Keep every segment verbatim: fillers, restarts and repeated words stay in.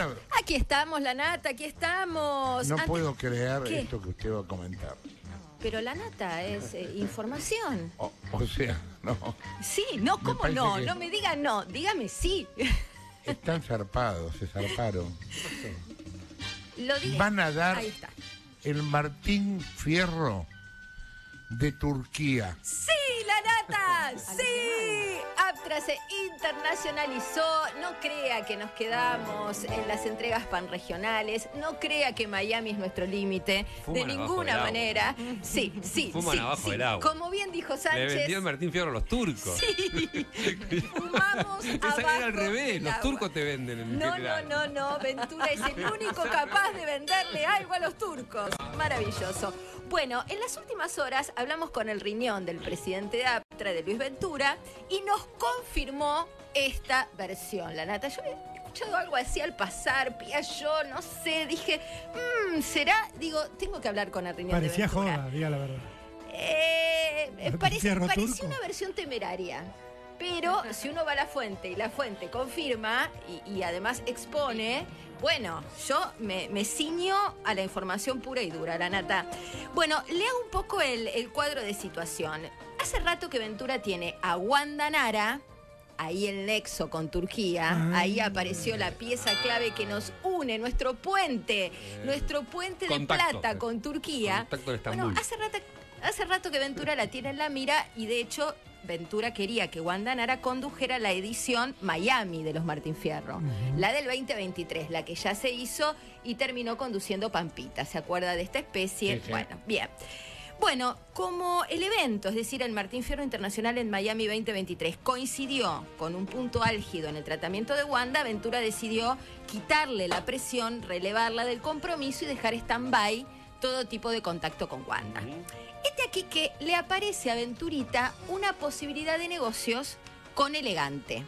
Ana. Aquí estamos, la nata, aquí estamos. No Ante... puedo creer ¿Qué? esto que usted va a comentar. Pero la nata es eh, información. O, o sea, no. Sí, no, ¿cómo no? No me digan no, dígame sí. Están zarpados, se zarparon. Lo dije. Van a dar el Martín Fierro de Turquía. ¡Sí, la nata! ¡Sí! APTRA se internacionalizó. No crea que nos quedamos en las entregas panregionales. No crea que Miami es nuestro límite. De ninguna manera. Sí, sí, Fuman sí, abajo sí. del agua. Como bien dijo Sánchez. Le vendió el Martín Fierro a los turcos. Sí. Fumamos abajo era al revés. Los turcos te venden. En no, no, no, no. Ventura es el único capaz de venderle algo a los turcos. Maravilloso. Bueno, en las últimas horas hablamos con el riñón del presidente de APTRA, de Luis Ventura, y nos confirmó esta versión. La nata, yo he escuchado algo así al pasar, pía yo, no sé, dije, mmm, ¿será? Digo, tengo que hablar con el riñón Parecía de Ventura. Parecía joda, diga la verdad. Eh, parece, parecía una versión temeraria. Pero si uno va a la fuente y la fuente confirma y, y además expone, bueno, yo me, me ciño a la información pura y dura, la nata. Bueno, lea un poco el, el cuadro de situación. Hace rato que Ventura tiene a Wanda Nara, ahí el nexo con Turquía, ahí apareció la pieza clave que nos une, nuestro puente, nuestro puente de plata con Turquía. Contacto de Estambul. Bueno, hace rato, hace rato que Ventura la tiene en la mira y de hecho... Ventura quería que Wanda Nara condujera la edición Miami de los Martín Fierro, uh-huh. la del veinte veintitrés, la que ya se hizo y terminó conduciendo Pampita, ¿se acuerda de esta especie? Sí, sí. Bueno, bien. Bueno, como el evento, es decir, el Martín Fierro Internacional en Miami veinte veintitrés, coincidió con un punto álgido en el tratamiento de Wanda, Ventura decidió quitarle la presión, relevarla del compromiso y dejar stand-by todo tipo de contacto con Wanda. Uh-huh. Este aquí que le aparece a Venturita una posibilidad de negocios con Elegante.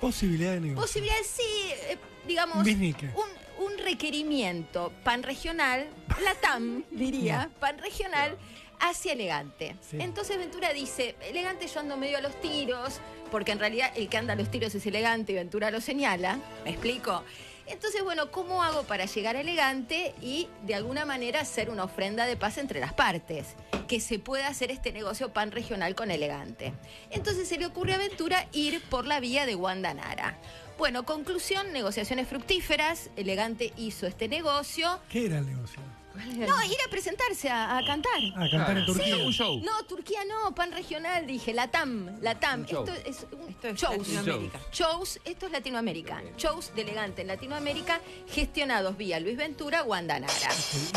Posibilidad de negocios. Posibilidad, sí, eh, digamos, un, un requerimiento panregional, Latam diría, no. panregional hacia Elegante. Sí. Entonces Ventura dice, Elegante yo ando medio a los tiros, porque en realidad el que anda a los tiros es Elegante y Ventura lo señala, ¿me explico? Entonces, bueno, ¿cómo hago para llegar a Elegante y de alguna manera hacer una ofrenda de paz entre las partes? Que se pueda hacer este negocio panregional con Elegante. Entonces se le ocurre a Ventura ir por la vía de Wanda Nara. Bueno, conclusión, negociaciones fructíferas. Elegante hizo este negocio. ¿Qué era el negocio? No, ir a presentarse, a, a cantar. A cantar en Turquía. Sí. Un show. No, Turquía no, pan regional, dije, Latam, Latam. Esto es un esto es shows. Latinoamérica. Shows, esto es Latinoamérica. Shows de Elegante en Latinoamérica, gestionados vía Luis Ventura, Wanda Nara.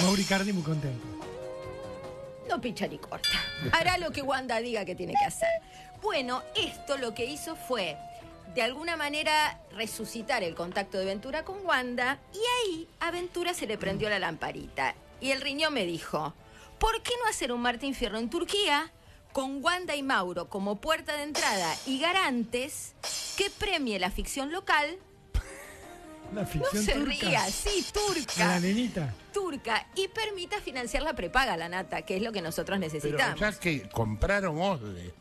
Mauro Icardi muy contento. No pincha ni corta. Hará lo que Wanda diga que tiene que hacer. Bueno, esto lo que hizo fue... de alguna manera resucitar el contacto de Ventura con Wanda y ahí a Ventura se le prendió la lamparita y el riñón me dijo, ¿por qué no hacer un Martín Fierro en Turquía con Wanda y Mauro como puerta de entrada y garantes que premie la ficción local? La ficción no se turca. ría, sí, turca. La nenita. Turca y permita financiar la prepaga, la nata, que es lo que nosotros necesitamos. Pero ya que compraron Osle.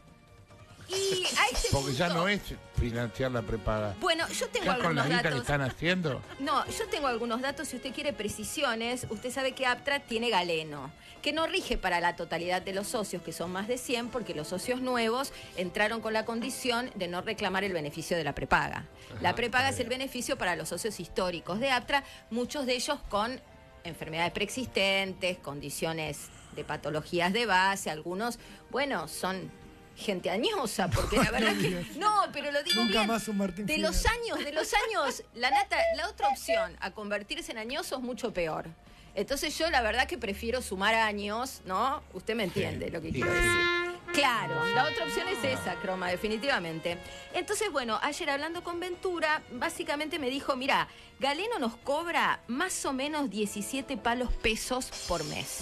Y a este Porque punto, ya no es financiar la prepaga. Bueno, yo tengo algunos con la guita datos. Que están haciendo? No, yo tengo algunos datos. Si usted quiere precisiones, usted sabe que APTRA tiene Galeno, que no rige para la totalidad de los socios, que son más de cien, porque los socios nuevos entraron con la condición de no reclamar el beneficio de la prepaga. Ajá, la prepaga es el beneficio para los socios históricos de APTRA, muchos de ellos con enfermedades preexistentes, condiciones de patologías de base, algunos, bueno, son... gente añosa, porque la verdad que... No, pero lo digo Nunca bien. Más un Martín de los años, de los años, la nata, la otra opción a convertirse en añoso es mucho peor. Entonces yo la verdad que prefiero sumar años, ¿no? Usted me entiende sí, lo que quiero sí. decir. Claro, la otra opción es esa, Croma, definitivamente. Entonces, bueno, ayer hablando con Ventura, básicamente me dijo, mirá, Galeno nos cobra más o menos diecisiete palos pesos por mes.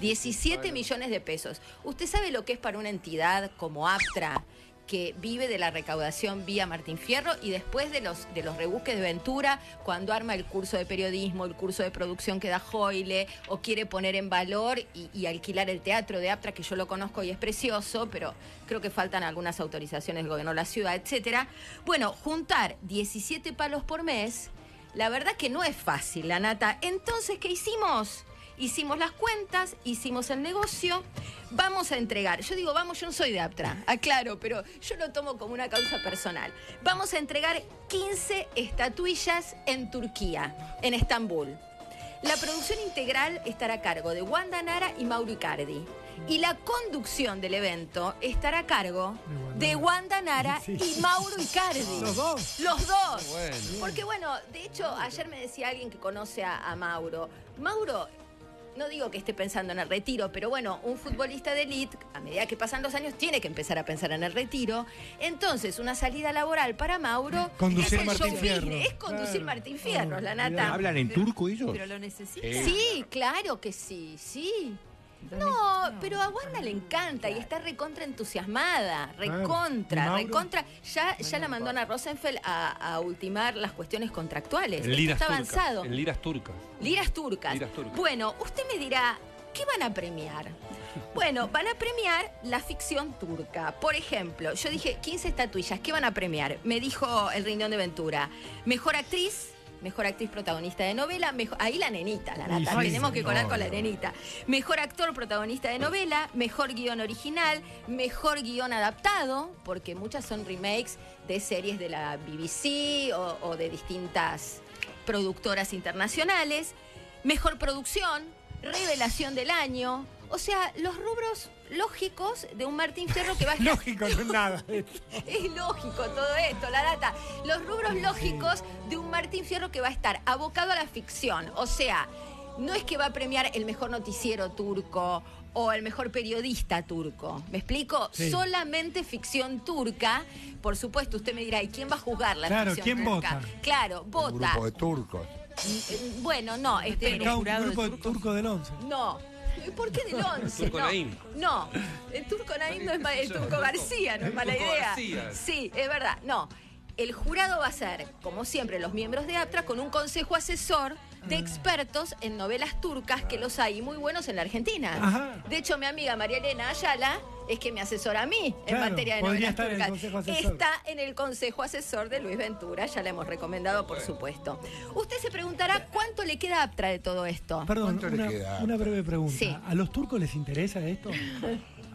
diecisiete millones de pesos. ¿Usted sabe lo que es para una entidad como APTRA, que vive de la recaudación vía Martín Fierro y después de los, de los rebusques de Ventura, cuando arma el curso de periodismo, el curso de producción que da Joile, o quiere poner en valor y, y alquilar el teatro de APTRA, que yo lo conozco y es precioso, pero creo que faltan algunas autorizaciones del gobierno de la ciudad, etcétera? Bueno, juntar diecisiete palos por mes La verdad que no es fácil, la nata. Entonces, ¿qué hicimos? Hicimos las cuentas, hicimos el negocio, vamos a entregar. Yo digo, vamos, yo no soy de APTRA, aclaro, pero yo lo tomo como una causa personal. Vamos a entregar quince estatuillas en Turquía, en Estambul. La producción integral estará a cargo de Wanda Nara y Mauro Icardi. Y la conducción del evento estará a cargo de Wanda Nara sí. y Mauro Icardi. ¿Los dos? Los dos. Bueno. Porque bueno, de hecho, ayer me decía alguien que conoce a, a Mauro. Mauro... No digo que esté pensando en el retiro, pero bueno, un futbolista de élite, a medida que pasan los años, tiene que empezar a pensar en el retiro. Entonces, una salida laboral para Mauro conducir es el Martín show Fierro. Business, es conducir claro. Martín Fierro, la nata. ¿Hablan en turco ellos? Pero lo necesitan. Eh. Sí, claro que sí, sí. No, no, pero a Wanda le encanta claro. y está recontra entusiasmada, recontra, recontra. Ya, ya la mandó Ana Rosenfeld a, a ultimar las cuestiones contractuales. El Liras está avanzado. Turcas, el Liras turcas. Liras turcas. Liras turcas. Bueno, usted me dirá, ¿qué van a premiar? Bueno, van a premiar la ficción turca. Por ejemplo, yo dije quince estatuillas, ¿qué van a premiar? Me dijo el Riñón de Ventura, mejor actriz... Mejor actriz protagonista de novela, mejor, ahí la nenita, la nata, sí, tenemos sí, que colar no, con la nenita. Mejor actor protagonista de novela, mejor guión original, mejor guión adaptado, porque muchas son remakes de series de la B B C o, o de distintas productoras internacionales. Mejor producción, revelación del año, o sea, los rubros... lógicos de un Martín Fierro que va a estar... Lógico, no es nada. Es lógico todo esto, la data. Los rubros lógicos de un Martín Fierro que va a estar abocado a la ficción. O sea, no es que va a premiar el mejor noticiero turco o el mejor periodista turco. ¿Me explico? Sí. Solamente ficción turca. Por supuesto, usted me dirá, ¿y quién va a juzgar la claro, ficción ¿quién turca? Vota? Claro, vota. Un grupo de turcos. Bueno, no, espere. Un grupo de turcos del once. No. ¿Por qué del once? No, no, el turco Naim no es mal, el turco García no es mala idea. Sí, es verdad. No, el jurado va a ser, como siempre, los miembros de APTRA con un consejo asesor de expertos en novelas turcas que los hay muy buenos en la Argentina. Ajá. De hecho, mi amiga María Elena Ayala es que me asesora a mí en claro, materia de novelas turcas. En está en el consejo asesor de Luis Ventura, ya la hemos recomendado, por supuesto. Usted se preguntará cuánto le queda a APTRA de todo esto. Perdón, una, una breve pregunta. Sí. ¿A los turcos les interesa esto?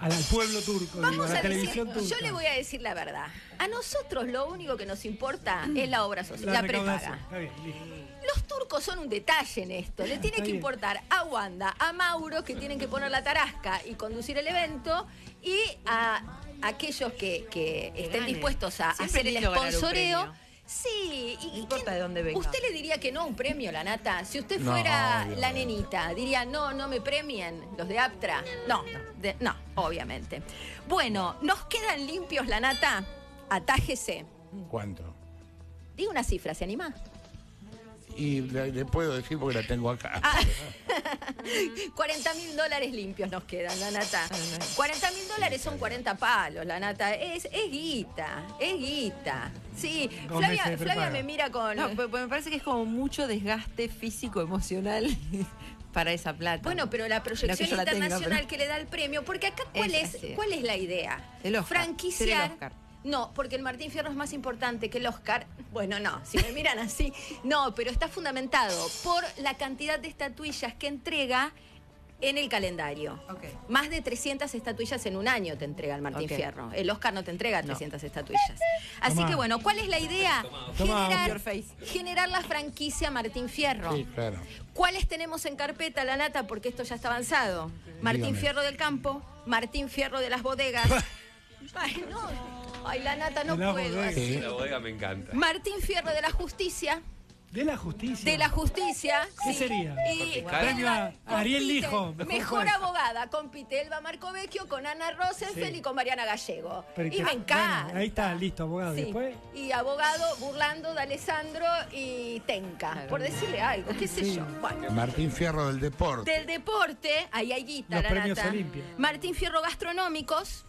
Al pueblo turco, vamos digo, a la decir, televisión turca. Yo le voy a decir la verdad. A nosotros lo único que nos importa es la obra social, la, la prepaga. Está bien, listo. Los turcos son un detalle en esto. Le tiene que importar a Wanda, a Mauro, que tienen que poner la tarasca y conducir el evento, y a aquellos que, que estén dispuestos a hacer el sponsoreo. Sí, y, no importa de dónde venga. Usted le diría que no un premio, la nata. Si usted fuera no, la nenita, diría, no, no me premien los de APTRA. No, de, no, obviamente. Bueno, nos quedan limpios, la nata. Atájese. ¿Cuánto? Diga una cifra, ¿se anima? Y le, le puedo decir porque la tengo acá. Ah, cuarenta mil dólares limpios nos quedan, la nata. cuarenta mil dólares son cuarenta palos, la nata. Es, es guita, es guita. Sí, Flavia, Flavia me mira con... No, pero me parece que es como mucho desgaste físico, emocional... para esa plata. Bueno, pero la proyección la internacional tenga, pero... que le da el premio, porque acá cuál es, es, cuál es la idea. El Oscar. Franquiciar. El Oscar. No, porque el Martín Fierro es más importante que el Oscar. Bueno, no, si me miran así. No, pero está fundamentado por la cantidad de estatuillas que entrega en el calendario. Okay. Más de trescientas estatuillas en un año te entrega el Martín okay. Fierro. El Oscar no te entrega trescientas no. estatuillas. Así Tomá. que bueno, ¿cuál es la idea? Generar, generar la franquicia Martín Fierro. Sí, claro. ¿Cuáles tenemos en carpeta, la nata? Porque esto ya está avanzado. Martín Dígame. Fierro del campo, Martín Fierro de las bodegas. Ay, no... Ay, la nata, no la puedo. Así. La bodega me encanta. Martín Fierro de la Justicia. ¿De la Justicia? De la Justicia. ¿Qué sí. sería? Y Pitelba, Ariel Lijo. Mejor, mejor abogada, con Pitelba Marcovecchio, con Ana Rosenfeld sí. y con Mariana Gallego. Pero y que, me encanta. Bueno, ahí está, listo, abogado. Sí. Después... Y abogado burlando de Alessandro y Tenca, claro. por decirle algo, qué sé sí. yo. Bueno. Martín Fierro del deporte. Del deporte, ahí hay guita, Los la premios nata. Olimpia. Martín Fierro gastronómicos.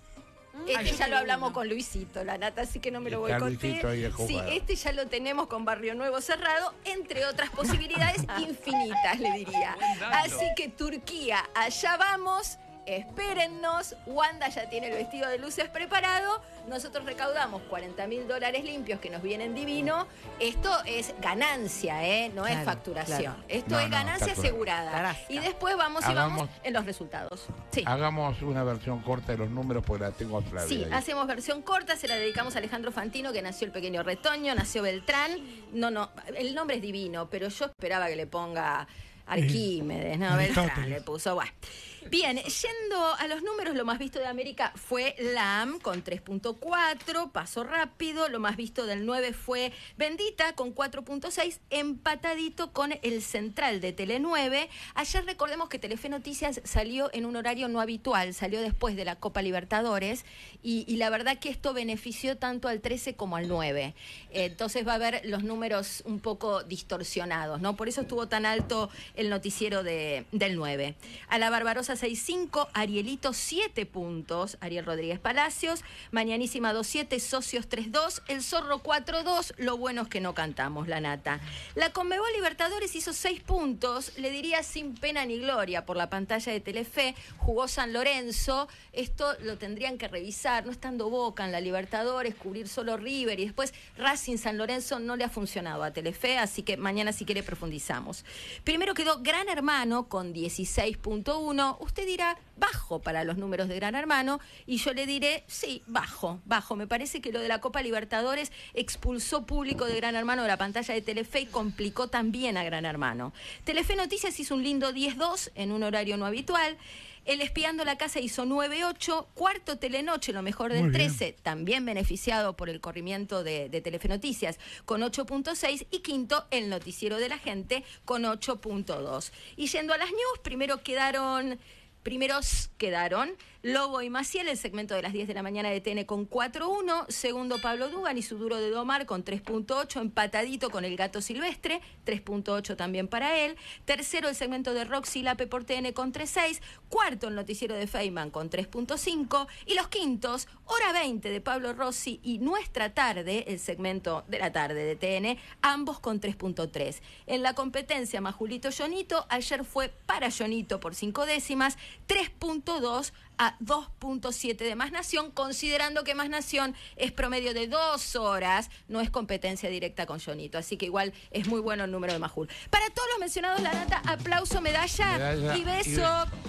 Este Ay, ya lo hablamos con Luisito, la nata, así que no me lo voy a contar. Sí, este ya lo tenemos con Barrio Nuevo cerrado, entre otras posibilidades infinitas, le diría. Así que Turquía, allá vamos. espérennos, Wanda ya tiene el vestido de luces preparado, nosotros recaudamos cuarenta mil dólares limpios que nos vienen divino, esto es ganancia, ¿eh? No, claro, es facturación, claro. Esto no, es ganancia no, asegurada. Carasca. Y después vamos hagamos, y vamos en los resultados. Sí. Hagamos una versión corta de los números porque la tengo otra vez. Sí, ahí. Hacemos versión corta, se la dedicamos a Alejandro Fantino, que nació el pequeño retoño, nació Beltrán. No, no, el nombre es divino, pero yo esperaba que le ponga Arquímedes, ¿no? Beltrán le puso, bueno. Bien, yendo a los números, lo más visto de América fue L A M con tres punto cuatro, paso rápido. Lo más visto del nueve fue Bendita con cuatro punto seis, empatadito con el central de Tele nueve. Ayer recordemos que Telefe Noticias salió en un horario no habitual, salió después de la Copa Libertadores y, y la verdad que esto benefició tanto al trece como al nueve. Entonces va a haber los números un poco distorsionados, ¿no? Por eso estuvo tan alto el noticiero de, del nueve. A la Barbarosa seis punto cinco, Arielito siete puntos, Ariel Rodríguez Palacios, Mañanísima dos punto siete, Socios tres punto dos, El Zorro cuatro punto dos, lo bueno es que no cantamos, la nata. La Conmebol Libertadores hizo seis puntos, le diría sin pena ni gloria por la pantalla de Telefe, jugó San Lorenzo, esto lo tendrían que revisar, no estando Boca en la Libertadores, cubrir solo River y después Racing San Lorenzo no le ha funcionado a Telefe, así que mañana si quiere profundizamos. Primero quedó Gran Hermano con dieciséis punto uno, usted dirá bajo para los números de Gran Hermano y yo le diré, sí, bajo, bajo. Me parece que lo de la Copa Libertadores expulsó público de Gran Hermano de la pantalla de Telefe y complicó también a Gran Hermano. Telefe Noticias hizo un lindo diez dos en un horario no habitual. El Espiando la Casa hizo nueve ocho, Cuarto Telenoche, lo mejor del trece, también beneficiado por el corrimiento de, de Telefe Noticias, con ocho punto seis, y quinto, El Noticiero de la Gente, con ocho punto dos. Y yendo a las news, primero quedaron... Primeros quedaron Lobo y Maciel, el segmento de las diez de la mañana de T N con cuatro uno. Segundo, Pablo Dugan y su duro de domar con tres punto ocho, empatadito con el Gato Silvestre, tres punto ocho también para él. Tercero, el segmento de Roxy Lape por T N con tres seis. Cuarto, el noticiero de Feynman con tres punto cinco. Y los quintos, Hora veinte de Pablo Rossi y Nuestra Tarde, el segmento de la tarde de T N, ambos con tres punto tres. En la competencia, Majulito Jonito, ayer fue para Jonito por cinco décimas, tres punto dos a dos punto siete de Más Nación, considerando que Más Nación es promedio de dos horas, no es competencia directa con Jonito, así que igual es muy bueno el número de Majul. Para todos los mencionados, la nata, aplauso, medalla, medalla y beso. Y beso.